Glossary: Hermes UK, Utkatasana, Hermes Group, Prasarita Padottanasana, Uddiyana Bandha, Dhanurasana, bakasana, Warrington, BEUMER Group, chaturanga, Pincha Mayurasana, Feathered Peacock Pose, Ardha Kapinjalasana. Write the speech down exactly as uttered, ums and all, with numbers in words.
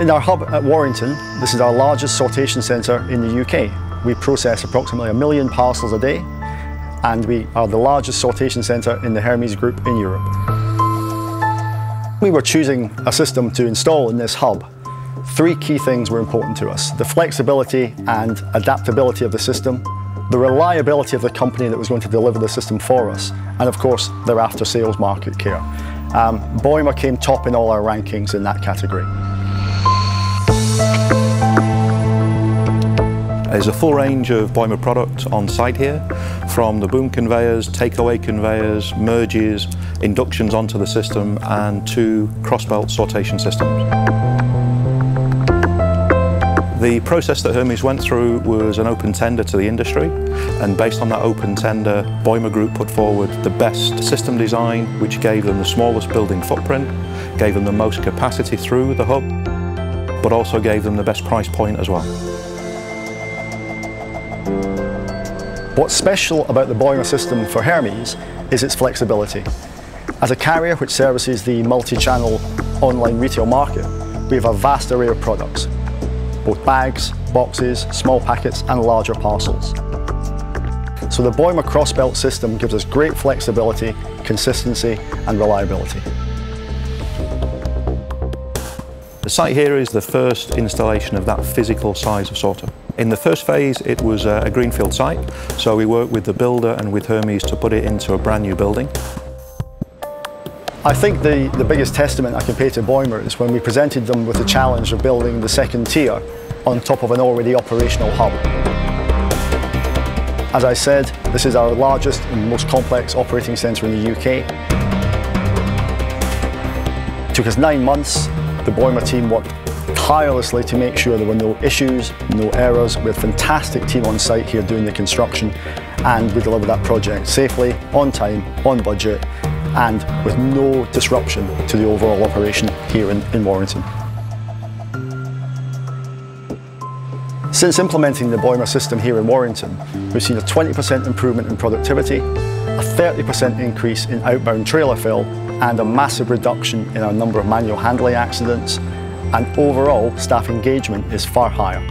In our hub at Warrington, this is our largest sortation centre in the U K. We process approximately a million parcels a day, and we are the largest sortation centre in the Hermes Group in Europe. We were choosing a system to install in this hub. Three key things were important to us: the flexibility and adaptability of the system, the reliability of the company that was going to deliver the system for us, and of course, their after-sales market care. Um, BEUMER came top in all our rankings in that category. There's a full range of BEUMER products on site here, from the boom conveyors, takeaway conveyors, merges, inductions onto the system, and two cross-belt sortation systems. The process that Hermes went through was an open tender to the industry, and based on that open tender, BEUMER Group put forward the best system design, which gave them the smallest building footprint, gave them the most capacity through the hub, but also gave them the best price point as well. What's special about the BEUMER system for Hermes is its flexibility. As a carrier which services the multi-channel online retail market, we have a vast array of products. Both bags, boxes, small packets and larger parcels. So the BEUMER cross-belt system gives us great flexibility, consistency and reliability. The site here is the first installation of that physical size of sorter. In the first phase, it was a greenfield site, so we worked with the builder and with Hermes to put it into a brand new building. I think the, the biggest testament I can pay to BEUMER is when we presented them with the challenge of building the second tier on top of an already operational hub. As I said, this is our largest and most complex operating centre in the U K. It took us nine months. The BEUMER team worked tirelessly to make sure there were no issues, no errors. We had a fantastic team on site here doing the construction, and we delivered that project safely, on time, on budget, and with no disruption to the overall operation here in, in Warrington. Since implementing the BEUMER system here in Warrington, we've seen a twenty percent improvement in productivity, a thirty percent increase in outbound trailer fill, and a massive reduction in our number of manual handling accidents, and overall staff engagement is far higher.